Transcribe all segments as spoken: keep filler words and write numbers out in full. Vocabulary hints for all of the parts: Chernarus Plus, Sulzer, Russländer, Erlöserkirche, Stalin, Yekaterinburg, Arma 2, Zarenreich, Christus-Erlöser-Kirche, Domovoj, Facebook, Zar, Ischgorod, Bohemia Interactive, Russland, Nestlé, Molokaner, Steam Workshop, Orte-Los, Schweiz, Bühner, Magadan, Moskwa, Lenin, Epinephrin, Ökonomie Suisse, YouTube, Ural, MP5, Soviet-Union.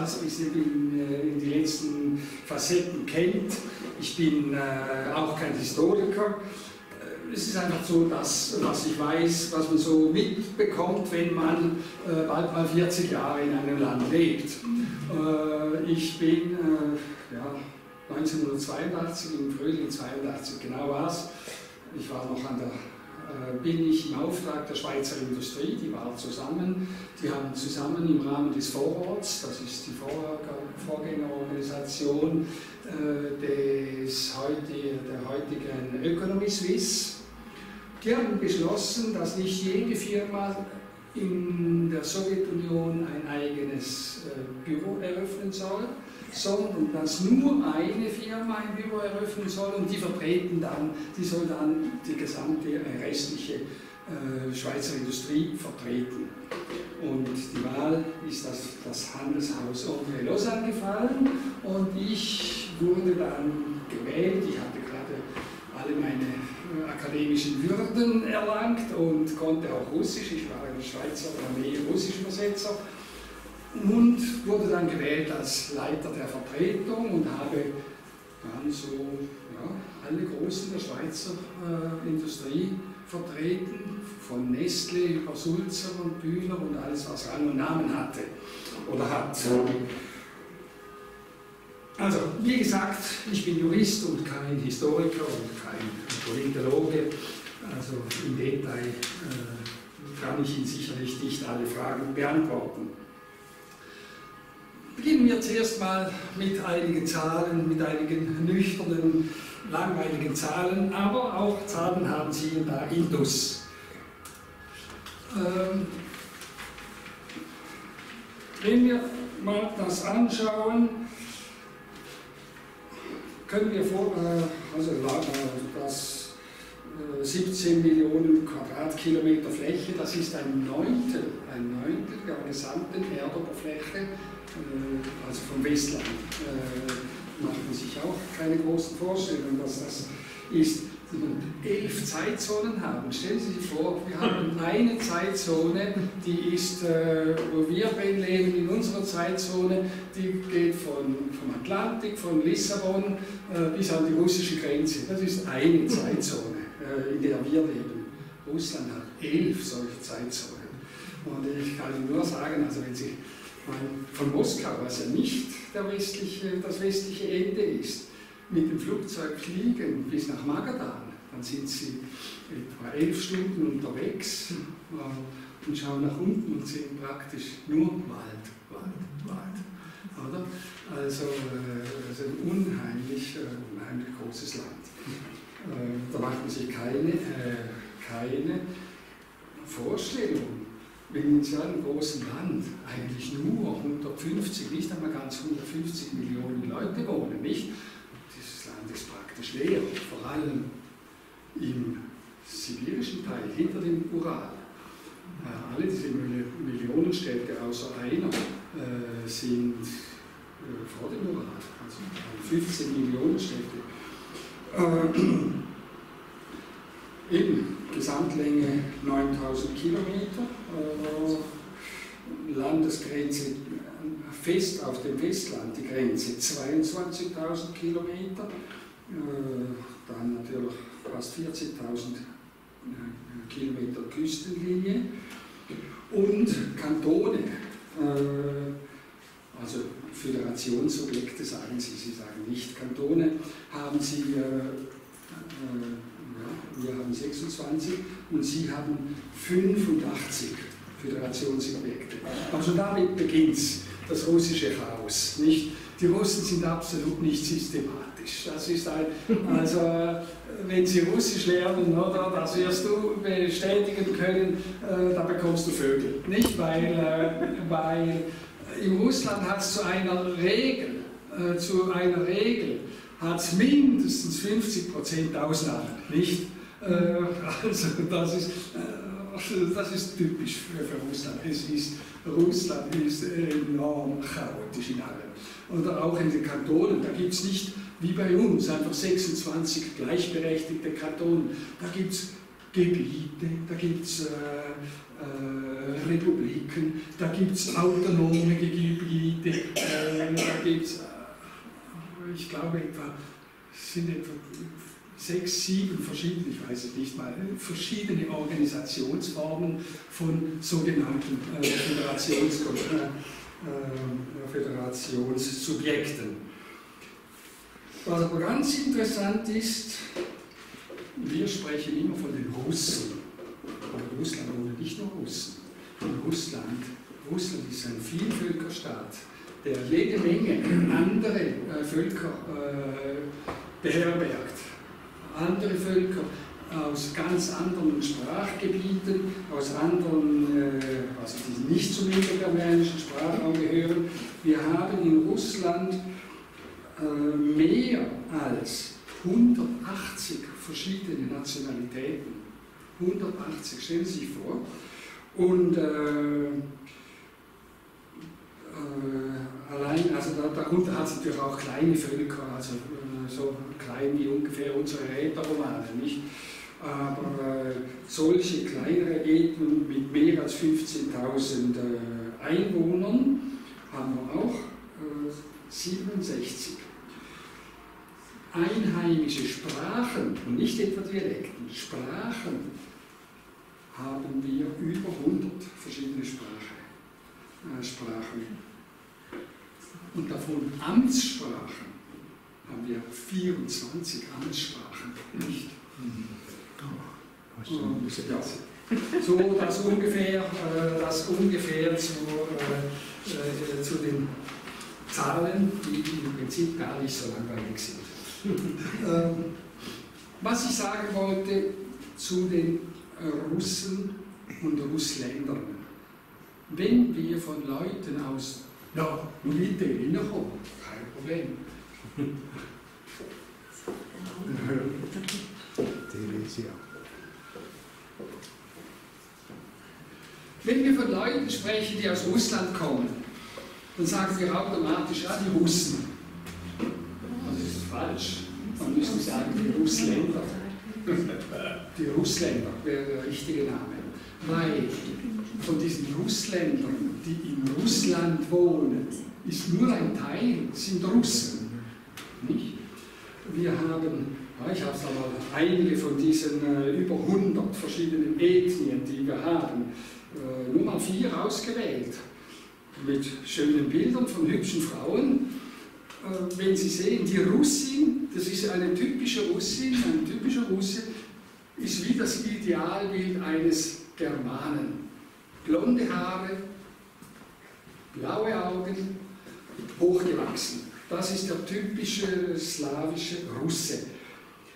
dass ich sie in, in die letzten Facetten kennt. Ich bin äh, auch kein Historiker. Es ist einfach so, dass, was ich weiß, was man so mitbekommt, wenn man äh, bald mal vierzig Jahre in einem Land lebt. Äh, ich bin äh, ja, neunzehnhundertzweiundachtzig, im Frühling zweiundachtzig, genau war es. Ich war noch an der bin ich im Auftrag der Schweizer Industrie, die waren zusammen, die haben zusammen im Rahmen des Vororts, das ist die Vorgängerorganisation des heutige, der heutigen Ökonomie Suisse, die haben beschlossen, dass nicht jede Firma in der Sowjetunion ein eigenes Büro eröffnen soll, sondern dass nur eine Firma ein Büro eröffnen soll und die vertreten dann, die soll dann die gesamte restliche äh, Schweizer Industrie vertreten. Und die Wahl ist das, das Handelshaus Orte-Los angefallen und ich wurde dann gewählt. Ich hatte gerade alle meine akademischen Würden erlangt und konnte auch Russisch. Ich war ein Schweizer Armee-Russisch-Übersetzer. Und wurde dann gewählt als Leiter der Vertretung und habe dann so ja, alle großen der Schweizer äh, Industrie vertreten, von Nestlé über Sulzer und Bühner und alles, was Rang und Namen hatte oder hat. Also, wie gesagt, ich bin Jurist und kein Historiker und kein Politologe, also im Detail äh, kann ich Ihnen sicherlich nicht alle Fragen beantworten. Beginnen wir zuerst mal mit einigen Zahlen, mit einigen nüchternen, langweiligen Zahlen, aber auch Zahlen haben Sie hier da Indus. Ähm, wenn wir mal das anschauen, können wir vor, äh, also das äh, siebzehn Millionen Quadratkilometer Fläche, das ist ein Neuntel, ein Neuntel der gesamten Erdoberfläche. Also vom Westland äh, macht man sich auch keine großen Vorstellungen, was das ist. Und elf Zeitzonen haben. Stellen Sie sich vor, wir haben eine Zeitzone, die ist, äh, wo wir leben, in unserer Zeitzone, die geht von, vom Atlantik, von Lissabon äh, bis an die russische Grenze. Das ist eine Zeitzone, äh, in der wir leben. Russland hat elf solche Zeitzonen. Und ich kann Ihnen nur sagen, also wenn Sie von Moskau, was ja nicht der westliche, das westliche Ende ist, mit dem Flugzeug fliegen bis nach Magadan, dann sind sie etwa elf Stunden unterwegs und schauen nach unten und sehen praktisch nur Wald, Wald, Wald. Oder? Also, also ein unheimlich, unheimlich großes Land. Da macht man sich keine, keine Vorstellung. Wegen so einem großen Land eigentlich nur hundertfünfzig, nicht einmal ganz hundertfünfzig Millionen Leute wohnen, nicht? Dieses Land ist praktisch leer, vor allem im sibirischen Teil, hinter dem Ural. Äh, alle diese Millionenstädte außer einer äh, sind äh, vor dem Ural, also fünfzehn Millionenstädte. Ähm, Eben, Gesamtlänge neuntausend Kilometer, äh, Landesgrenze fest auf dem Festland, die Grenze zweiundzwanzigtausend Kilometer, äh, dann natürlich fast vierzigtausend Kilometer Küstenlinie und Kantone, äh, also Föderationsobjekte sagen Sie, Sie sagen nicht Kantone, haben Sie äh, äh, wir haben sechsundzwanzig und Sie haben fünfundachtzig Föderationsobjekte. Also damit beginnt das russische Chaos. Nicht? Die Russen sind absolut nicht systematisch. Das ist ein, also, wenn Sie Russisch lernen, oder, das wirst du bestätigen können, äh, da bekommst du Vögel. Nicht? Weil, äh, weil in Russland hat es zu einer Regel, äh, zu einer Regel, hat es mindestens fünfzig Prozent Ausnahmen, nicht? Äh, also das ist, äh, das ist typisch für, für Russland. Es ist, Russland ist enorm chaotisch in allem. Und auch in den Kantonen, da gibt es nicht, wie bei uns, einfach sechsundzwanzig gleichberechtigte Kantonen. Da gibt es Gebiete, da gibt es äh, äh, Republiken, da gibt es autonome Gebiete, äh, da gibt es, äh, ich glaube, etwa, sind etwa sechs, sieben verschiedene, ich weiß es nicht mal, verschiedene Organisationsformen von sogenannten äh, Föderations äh, Föderationssubjekten. Was aber ganz interessant ist, wir sprechen immer von den Russen, aber in Russland wohnen nicht nur Russen. In Russland, Russland ist ein Vielvölkerstaat, der jede Menge andere äh, Völker äh, beherbergt. Andere Völker aus ganz anderen Sprachgebieten, aus anderen, äh, also die nicht zum indogermanischen Sprachraum gehören. Wir haben in Russland äh, mehr als hundertachtzig verschiedene Nationalitäten. hundertachtzig, stellen Sie sich vor. Und äh, äh, allein, also da, darunter hat es natürlich auch kleine Völker, also äh, so klein wie ungefähr unsere Rätoromanen, nicht? Aber äh, solche kleinere Ethnien mit mehr als fünfzehntausend äh, Einwohnern haben wir auch äh, siebenundsechzig. Einheimische Sprachen, und nicht etwa Dialekten, Sprachen, haben wir über hundert verschiedene Sprache, äh, Sprachen. Und davon Amtssprachen haben wir vierundzwanzig Amtssprachen, nicht? Und, ja, so das ungefähr, äh, das ungefähr zu, äh, äh, zu den Zahlen, die im Prinzip gar nicht so langweilig sind. Was ich sagen wollte zu den Russen und Russländern. Wenn wir von Leuten aus Nord- und Mittelländer kommen, kein Problem. Wenn wir von Leuten sprechen, die aus Russland kommen, dann sagen wir automatisch, ja, die Russen. Falsch. Man müsste sagen, die Russländer. Die Russländer wäre der richtige Name. Weil von diesen Russländern, die in Russland wohnen, ist nur ein Teil, sind Russen. Nicht? Wir haben, ich habe es aber einige von diesen äh, über hundert verschiedenen Ethnien, die wir haben, äh, nur mal vier ausgewählt. Mit schönen Bildern von hübschen Frauen. Wenn Sie sehen, die Russin, das ist eine typische Russin, ein typischer Russe, ist wie das Idealbild eines Germanen. Blonde Haare, blaue Augen, hochgewachsen. Das ist der typische slawische Russe.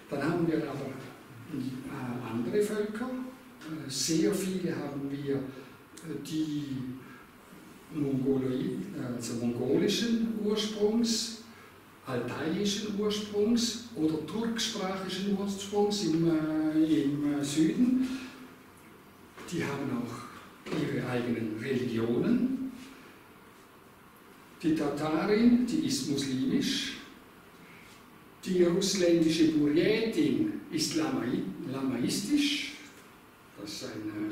Dann haben wir aber andere Völker. Sehr viele haben wir, die Mongoloiden, also mongolischen Ursprungs, altaiischen Ursprungs oder turksprachischen Ursprungs im, äh, im Süden. Die haben auch ihre eigenen Religionen. Die Tatarin, die ist muslimisch. Die russländische Burjatin ist Lamai, lamaistisch. Das ist eine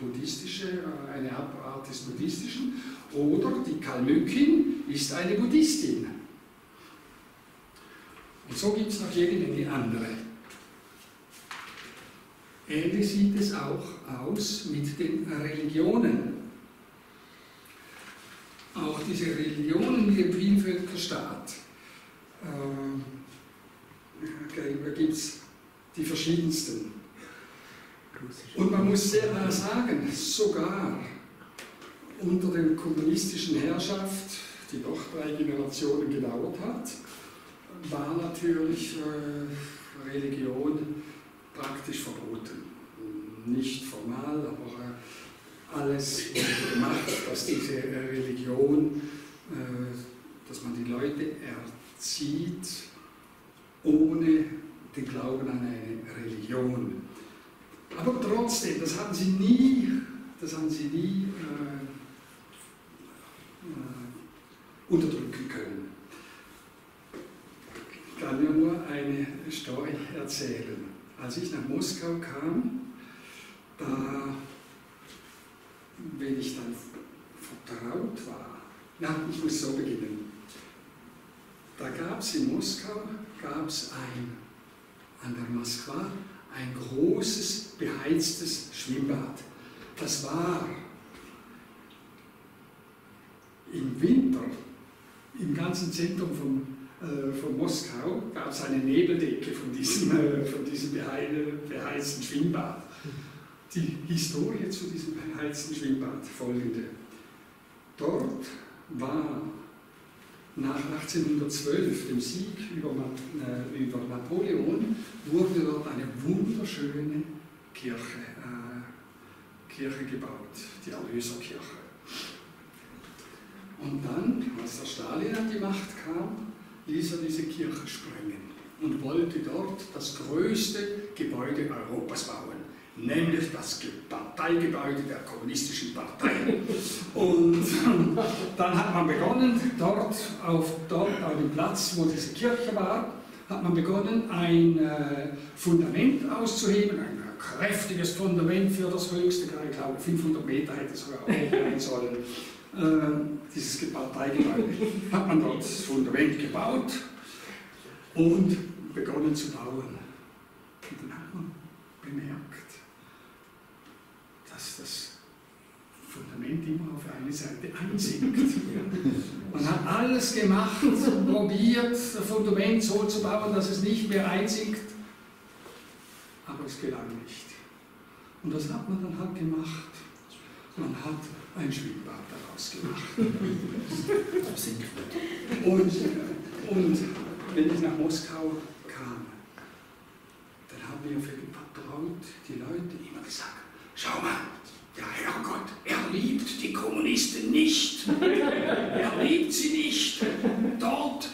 buddhistische, eine Abart des buddhistischen. Oder die Kalmykin ist eine Buddhistin. Und so gibt es noch jede Menge andere. Ähnlich sieht es auch aus mit den Religionen. Auch diese Religionen mit dem Vielvölkerstaat. Okay, da gibt es die verschiedensten. Und man muss sehr klar sagen, sogar unter der kommunistischen Herrschaft, die doch drei Generationen gedauert hat, war natürlich äh, Religion praktisch verboten. Nicht formal, aber äh, alles wurde gemacht, dass diese Religion, äh, dass man die Leute erzieht, ohne den Glauben an eine Religion. Aber trotzdem, das haben sie nie, das haben sie nie äh, unterdrücken können. Ich kann ja nur eine Story erzählen. Als ich nach Moskau kam, da, wenn ich dann vertraut war, na, ich muss so beginnen, da gab es in Moskau, gab es ein, an der Moskwa, ein großes, beheiztes Schwimmbad. Das war im Winter, im ganzen Zentrum von, äh, von Moskau, gab es eine Nebeldecke von diesem, äh, von diesem beheizten Schwimmbad. Die Historie zu diesem beheizten Schwimmbad folgende. Dort war nach achtzehnhundertzwölf, dem Sieg über, äh, über Napoleon, wurde dort eine wunderschöne Kirche, äh, Kirche gebaut, die Erlöserkirche. Und dann, als der Stalin an die Macht kam, ließ er diese Kirche sprengen und wollte dort das größte Gebäude Europas bauen, nämlich das Parteigebäude der kommunistischen Partei. Und dann hat man begonnen, dort auf, dort auf dem Platz, wo diese Kirche war, hat man begonnen, ein äh, Fundament auszuheben, ein kräftiges Fundament für das höchste, ich glaube fünfhundert Meter hätte es sogar sein sollen, äh, dieses Parteigebäude. Hat man dort das Fundament gebaut und begonnen zu bauen. Und dann hat man bemerkt, dass das Fundament immer auf eine Seite einsinkt. Man hat alles gemacht, probiert, das Fundament so zu bauen, dass es nicht mehr einsinkt, aber es gelang nicht. Und was hat man dann halt gemacht? Man hat ein Schwimmbad daraus gemacht. Und, und wenn ich nach Moskau kam, dann haben wir für den Vertraut die Leute immer gesagt, schau mal, der Herrgott, er liebt die Kommunisten nicht. Er liebt sie nicht. Dort,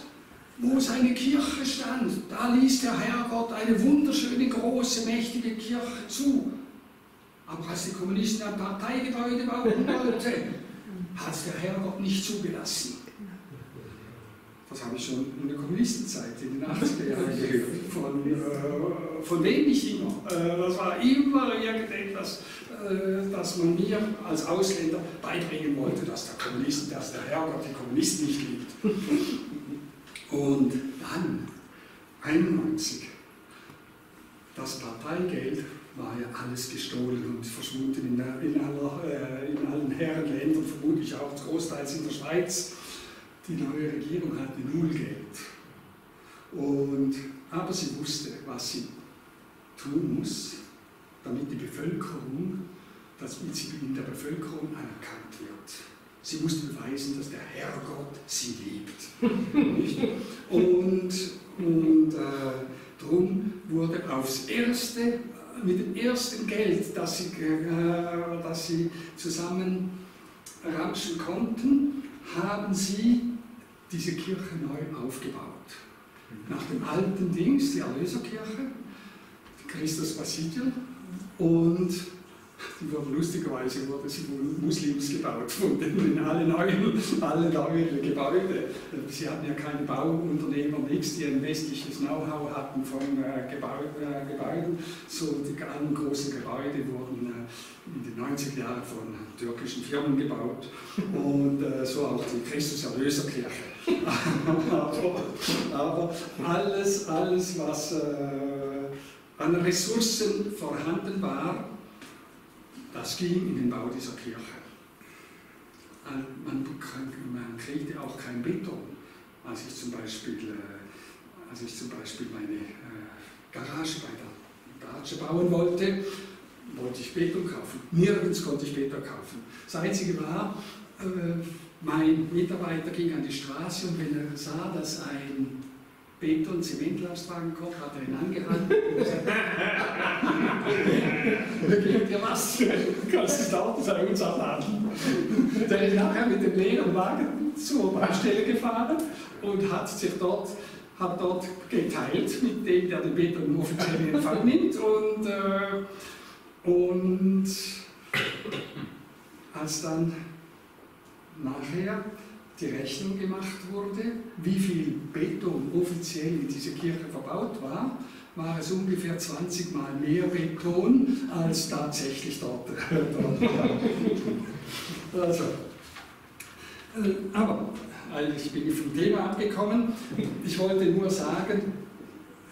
wo seine Kirche stand, da ließ der Herrgott eine wunderschöne, große, mächtige Kirche zu. Aber als die Kommunisten ein Parteigebäude bauen wollten, hat es der Herrgott nicht zugelassen. Das habe ich schon in der Kommunistenzeit, in den achtziger Jahren gehört. Von, äh, von dem nicht immer. Äh, das war immer irgendetwas, äh, das man mir als Ausländer beibringen wollte, dass der Kommunist, dass der Herrgott die Kommunisten nicht liebt. Und dann, einundneunzig, das Parteigeld war ja alles gestohlen und verschwunden in, der, in, aller, äh, in allen Herrenländern, vermutlich auch großteils in der Schweiz. Die neue Regierung hatte null Geld. Und, aber sie wusste, was sie tun muss, damit die Bevölkerung, dass sie in der Bevölkerung anerkannt wird. Sie musste beweisen, dass der Herrgott sie liebt. Und, und äh, darum wurde aufs erste, mit dem ersten Geld, das sie, äh, das sie zusammen ranschen konnten, haben sie diese Kirche neu aufgebaut. Nach dem alten Dings, die Erlöserkirche, Christus-Basiliker, und die wurde, lustigerweise wurde sie von Muslims gebaut, von den alle neuen, alle neuen Gebäude. Sie hatten ja keine Bauunternehmer, nichts, die ein westliches Know-how hatten von äh, Gebäu äh, Gebäuden. So die ganzen großen Gebäude wurden äh, in den neunziger Jahren von türkischen Firmen gebaut und äh, so auch die Christus-Erlöser-Kirche. aber, aber alles, alles, was äh, an Ressourcen vorhanden war, das ging in den Bau dieser Kirche. Man, man kriegte auch kein Beton. Als ich zum Beispiel, äh, als ich zum Beispiel meine äh, Garage bei der Garage bauen wollte, wollte ich Beton kaufen. Nirgends konnte ich Beton kaufen. Das Einzige war, äh, mein Mitarbeiter ging an die Straße und wenn er sah, dass ein Beton- Zementlastwagen kommt, hat er ihn angehalten und gesagt, gebt dir was, kannst du dauernd sagen, uns abladen. Der ist nachher mit dem leeren Wagen zur Baustelle gefahren und hat sich dort, hat dort geteilt mit dem, der den Beton offiziell in Empfang nimmt. Und, äh, und als dann nachher die Rechnung gemacht wurde, wie viel Beton offiziell in diese Kirche verbaut war, war es ungefähr zwanzig Mal mehr Beton als tatsächlich dort. Also, aber eigentlich bin ich vom Thema abgekommen. Ich wollte nur sagen,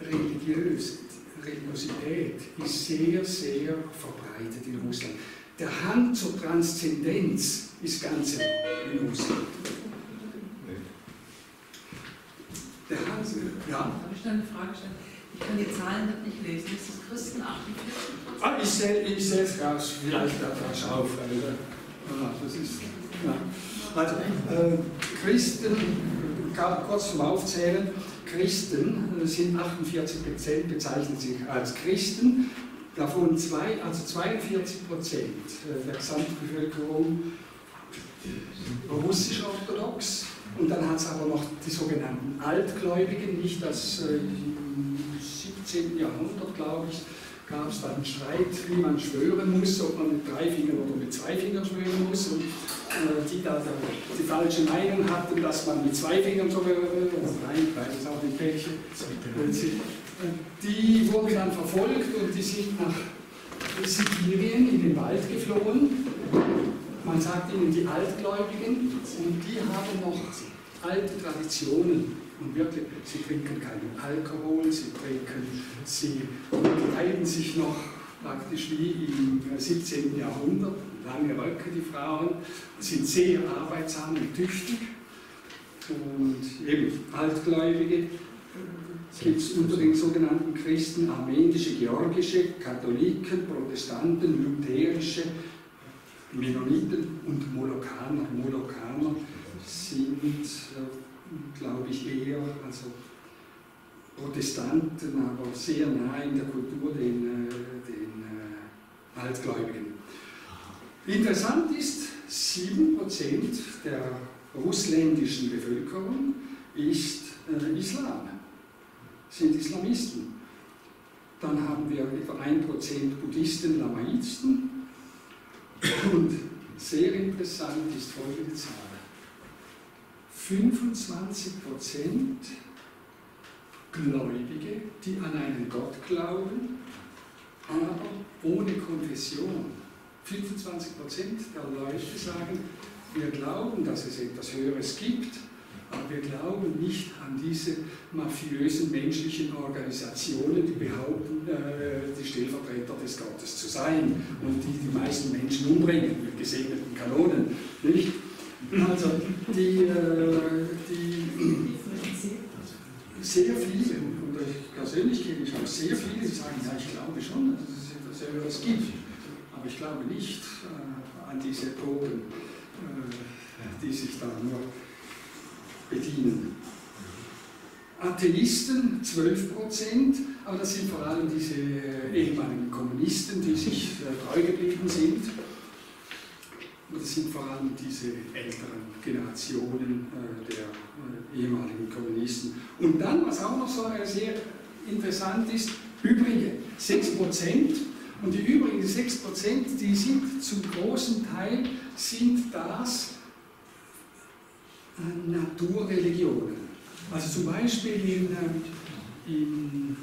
religiös, Religiosität ist sehr, sehr verbreitet in Russland. Der Hang zur Transzendenz ist ganz enorm in Russland. Der Hang, ja? Darf ich da eine Frage stellen? Ich kann die Zahlen nicht lesen. Ist das Christen achtundvierzig Prozent? Ah, ich sehe ich seh es raus. Vielleicht da rasch auf. Also, ah, das ist, ja. Also, äh, Christen, kurz zum Aufzählen, Christen sind achtundvierzig Prozent, bezeichnen sich als Christen, davon zwei, also zweiundvierzig Prozent der Gesamtbevölkerung russisch-orthodox, und dann hat es aber noch die sogenannten Altgläubigen, nicht das äh, siebzehnten Jahrhundert, glaube ich, gab es dann einen Streit, wie man schwören muss, ob man mit drei Fingern oder mit zwei Fingern schwören muss. Und äh, die da die, die falsche Meinung hatten, dass man mit zwei Fingern schwören muss, nein, ich weiß es auch nicht welche. Die wurden dann verfolgt und die sind nach Sibirien in den Wald geflohen. Man sagt ihnen die Altgläubigen, und die haben noch alte Traditionen. Und wirklich, sie trinken keinen Alkohol, sie trinken, sie kleiden sich noch praktisch wie im siebzehnten Jahrhundert, lange Röcke, die Frauen, sind sehr arbeitsam und tüchtig. Und eben Altgläubige gibt es unter den sogenannten Christen, armenische, georgische, Katholiken, Protestanten, lutherische, Mennoniten und Molokaner. Molokaner sind, glaube ich, eher, also Protestanten, aber sehr nah in der Kultur den, den äh, Altgläubigen. Interessant ist, sieben Prozent der russländischen Bevölkerung ist äh, Islam, sind Islamisten. Dann haben wir etwa ein Prozent Buddhisten, Lamaisten, und sehr interessant ist folgende Zahl. fünfundzwanzig Prozent Gläubige, die an einen Gott glauben, aber ohne Konfession. fünfundzwanzig Prozent der Leute sagen, wir glauben, dass es etwas Höheres gibt, aber wir glauben nicht an diese mafiösen menschlichen Organisationen, die behaupten, äh, die Stellvertreter des Gottes zu sein und die die meisten Menschen umbringen mit gesegneten Kanonen. Nicht? Also, die, äh, die sehr viele, und ich persönlich kenne ich auch sehr viele, die sagen, ja, ich glaube schon, dass es etwas Höheres gibt, aber ich glaube nicht äh, an diese Proben, äh, die sich da nur bedienen. Atheisten zwölf Prozent, aber das sind vor allem diese ehemaligen Kommunisten, die sich treu geblieben sind. Und das sind vor allem diese älteren Generationen der ehemaligen Kommunisten. Und dann, was auch noch so sehr interessant ist, übrige sechs Prozent. Und die übrigen sechs Prozent, die sind zum großen Teil, sind das Naturreligionen. Also zum Beispiel in, in,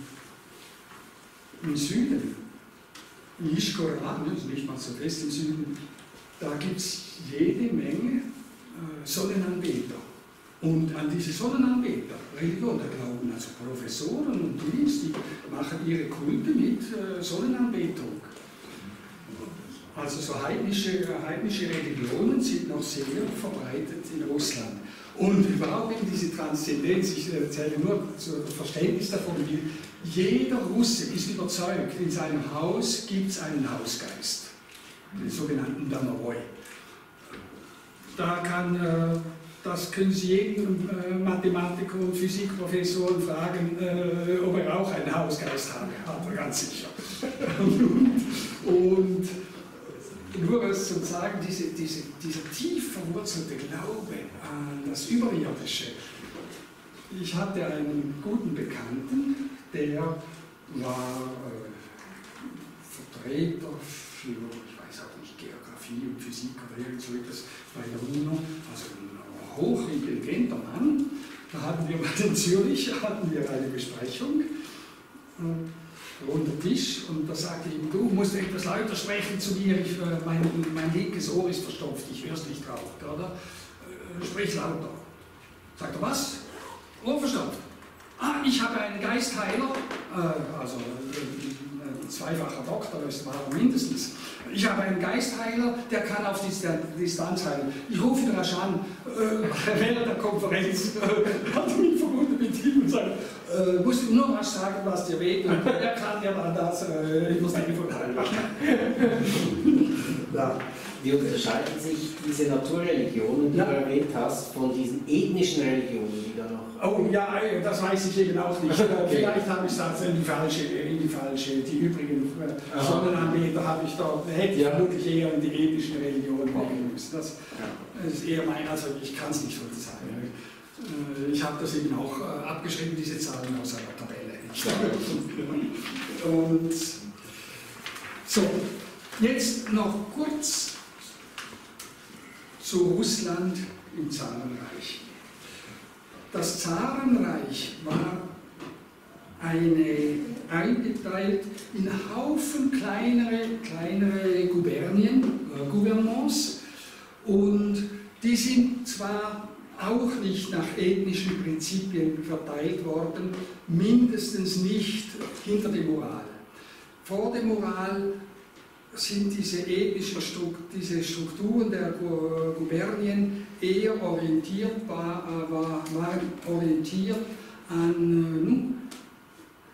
im Süden, in Ischgorod, nicht mal so fest im Süden, da gibt es jede Menge äh, Sonnenanbeter. Und an diese Sonnenanbeter, Religion, da glauben also Professoren und Dienst, die machen ihre Kulte mit äh, Sonnenanbetung. Also so heidnische, heidnische Religionen sind noch sehr verbreitet in Russland. Und überhaupt in diese Transzendenz, ich erzähle nur zum Verständnis davon, jeder Russe ist überzeugt, in seinem Haus gibt es einen Hausgeist, den sogenannten Domovoj. Da kann, das können Sie jeden Mathematiker und Physikprofessor fragen, ob er auch einen Hausgeist hat, hat er ganz sicher. Und nur was zu sagen, diese, diese, dieser tief verwurzelte Glaube an das Überirdische. Ich hatte einen guten Bekannten, der war äh, Vertreter für, ich weiß auch nicht, Geografie und Physik oder irgend so etwas bei der Bühner, also ein hochintelligenter Mann. Da hatten wir mal in Zürich hatten wir eine Besprechung. runden Tisch und da sagte ich ihm, du musst etwas lauter sprechen zu mir, ich, mein, mein linkes Ohr ist verstopft, ich höre es nicht drauf, oder? Sprich lauter. Sagt er, was? Ohr verstopft. Ah, ich habe einen Geistheiler, äh, also äh, zweifacher Doktor, das war er mindestens. Ich habe einen Geistheiler, der kann auf Distanz heilen. Ich rufe ihn rasch an, äh, während der Konferenz äh, hat mich verbunden mit ihm und sagt, äh, musst du nur rasch sagen, was dir wehtut. Er kann dir dann das äh, übers Telefon heilen. Ja. Wie unterscheiden sich diese Naturreligionen, die ja. du erwähnt hast, von diesen ethnischen Religionen, die da noch... Oh ja, das weiß ich eben auch nicht. Okay. Vielleicht habe ich das in die falsche, in die, falsche die übrigen Sonnenanbeter habe ich da, hätte ja. ich wirklich eher in die ethnischen Religionen gehen müssen. Das ja. ist eher mein, also ich kann es nicht so sagen. Ich habe das eben auch abgeschrieben, diese Zahlen aus einer Tabelle. Ja. Und so, jetzt noch kurz zu Russland im Zarenreich. Das Zarenreich war eine, eingeteilt in Haufen kleinere, kleinere Gubernien, äh, Gouvernements, und die sind zwar auch nicht nach ethnischen Prinzipien verteilt worden, mindestens nicht hinter dem Ural. Vor dem Ural sind diese ethnischen Strukturen der Gubernien eher orientiert, war, war, waren orientiert an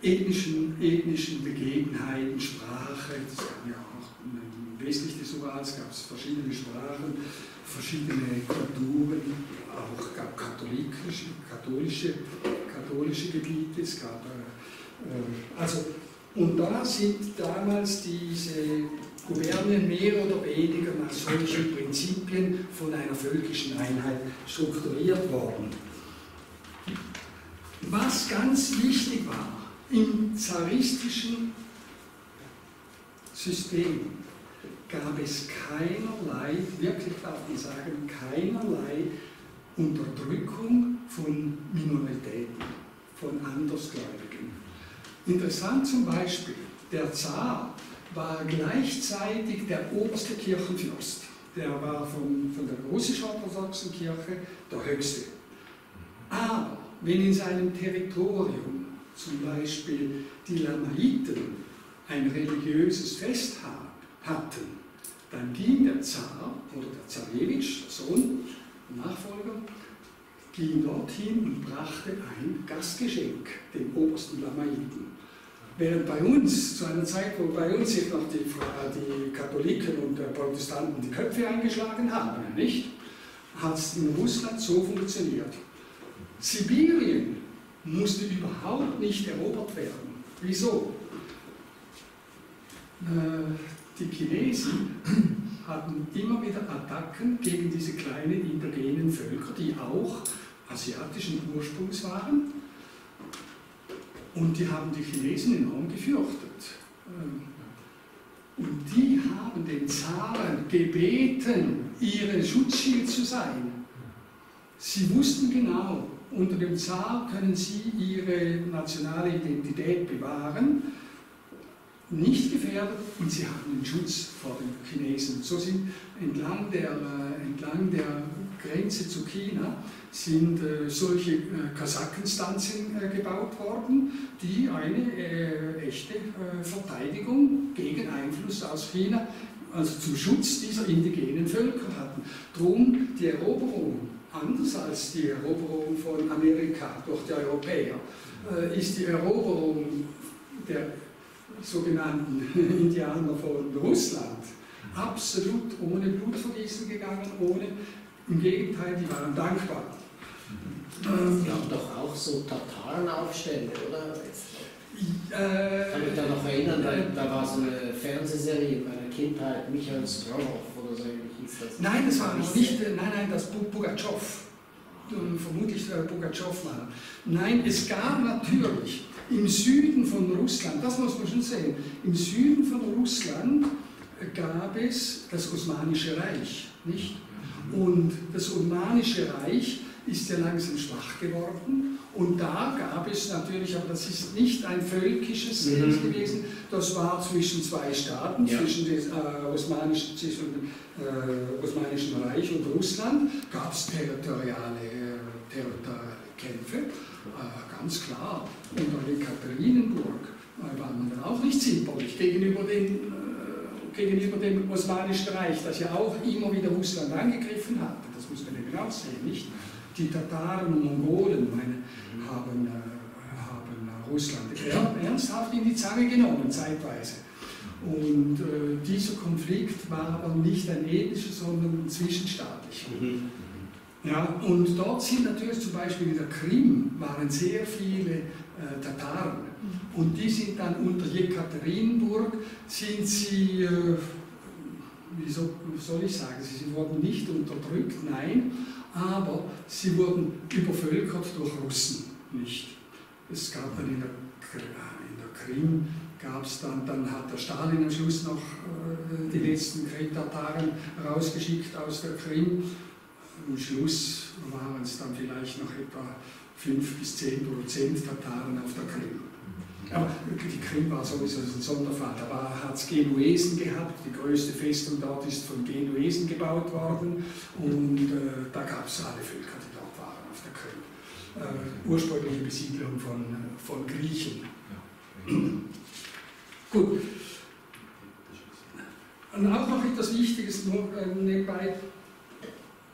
ethnischen, ethnischen Begebenheiten, Sprache, es gab ja auch westlich des Urals gab es verschiedene Sprachen, verschiedene Kulturen, auch gab katholische, katholische, katholische Gebiete, es gab äh, also und da sind damals diese Gubernien mehr oder weniger nach solchen Prinzipien von einer völkischen Einheit strukturiert worden. Was ganz wichtig war im zaristischen System, gab es keinerlei, wirklich darf man sagen, keinerlei Unterdrückung von Minoritäten, von Andersgläubigen. Interessant zum Beispiel, der Zar war gleichzeitig der oberste Kirchenfürst. Der war von, von der russisch-orthodoxen Kirche der höchste. Aber wenn in seinem Territorium zum Beispiel die Lamaiten ein religiöses Fest hatten, dann ging der Zar oder der Zarewitsch, der Sohn, der Nachfolger, ging dorthin und brachte ein Gastgeschenk dem obersten Lamaiten. Während bei uns, zu einer Zeit, wo bei uns sich noch die, die Katholiken und äh, Protestanten die Köpfe eingeschlagen haben, nicht, hat es in Russland so funktioniert. Sibirien musste überhaupt nicht erobert werden. Wieso? Äh, die Chinesen hatten immer wieder Attacken gegen diese kleinen indigenen Völker, die auch asiatischen Ursprungs waren. Und die haben die Chinesen enorm gefürchtet. Und die haben den Zaren gebeten, ihr Schutzschild zu sein. Sie wussten genau, unter dem Zar können sie ihre nationale Identität bewahren, nicht gefährdet, und sie haben den Schutz vor den Chinesen. So sind entlang der, äh, entlang der Grenze zu China sind äh, solche äh, Kasakenstanzen äh, gebaut worden, die eine äh, echte äh, Verteidigung gegen Einfluss aus China, also zum Schutz dieser indigenen Völker hatten. Drum die Eroberung, anders als die Eroberung von Amerika durch die Europäer, äh, ist die Eroberung der sogenannten Indianer von Russland, absolut ohne Blutvergießen gegangen, ohne, im Gegenteil, die waren dankbar. Ähm, die haben doch auch so Tatarenaufstände, oder? Äh, kann ich da noch erinnern, da, da war so eine Fernsehserie in meiner Kindheit, Michael Strohoff oder so, wie hieß das? Nein, das war noch nicht, nein, nein, das Pugachev, vermutlich Pugachev war. Nein, es gab natürlich im Süden von Russland, das muss man schon sehen, im Süden von Russland gab es das Osmanische Reich, nicht? Und das Osmanische Reich ist ja langsam schwach geworden. Und da gab es natürlich, aber das ist nicht ein völkisches Recht mhm. gewesen, das war zwischen zwei Staaten, ja. zwischen dem äh, Osmanischen, äh, Osmanischen Reich und Russland, gab es territoriale, äh, territoriale Kämpfe, äh, ganz klar. Und in Yekaterinburg äh, war man dann auch nicht zimperlich gegenüber den gegenüber dem Osmanischen Reich, das ja auch immer wieder Russland angegriffen hatte, das muss man eben auch sehen, nicht? Die Tataren und Mongolen meine, haben, äh, haben Russland ernsthaft in die Zange genommen, zeitweise. Und äh, dieser Konflikt war aber nicht ein ethnischer, sondern ein zwischenstaatlicher. Mhm. Ja, und dort sind natürlich zum Beispiel in der Krim waren sehr viele äh, Tataren. Und die sind dann unter Yekaterinburg, sind sie, äh, wie soll ich sagen, sie wurden nicht unterdrückt, nein, aber sie wurden übervölkert durch Russen, nicht. Es gab dann in der, in der Krim, gab es dann, dann hat der Stalin am Schluss noch äh, die letzten Krim-Tataren rausgeschickt aus der Krim. Am Schluss waren es dann vielleicht noch etwa fünf bis zehn Prozent Tataren auf der Krim. Aber die Krim war sowieso ein Sonderfall, da hat es Genuesen gehabt, die größte Festung dort ist von Genuesen gebaut worden und äh, da gab es alle Völker, die dort waren auf der Krim. Äh, ursprüngliche Besiedlung von, von Griechen. Ja. Gut. Und auch noch etwas Wichtiges nur äh, nebenbei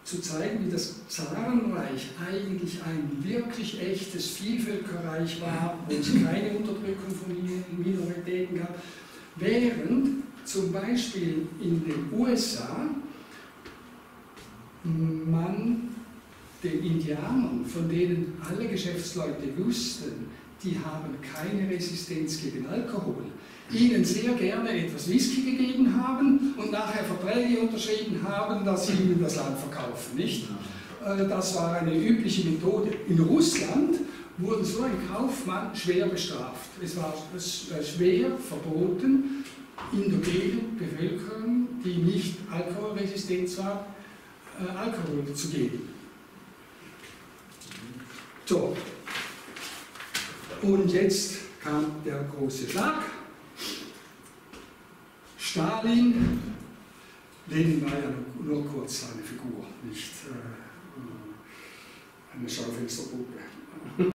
zu zeigen, wie das Zarenreich eigentlich ein wirklich echtes Vielvölkerreich war, wo es keine Unterdrückung von Minoritäten gab, während zum Beispiel in den U S A man den Indianern, von denen alle Geschäftsleute wussten, die haben keine Resistenz gegen Alkohol, ihnen sehr gerne etwas Whisky gegeben haben und nachher Verträge unterschrieben haben, dass sie ihnen das Land verkaufen, nicht? Das war eine übliche Methode. In Russland wurde so ein Kaufmann schwer bestraft. Es war schwer verboten, indogenen Bevölkerung, die nicht alkoholresistent war, Alkohol zu geben. So. Und jetzt kam der große Schlag. Stalin, Lenin war ja nur kurz seine Figur, nicht äh, eine Schaufensterpuppe.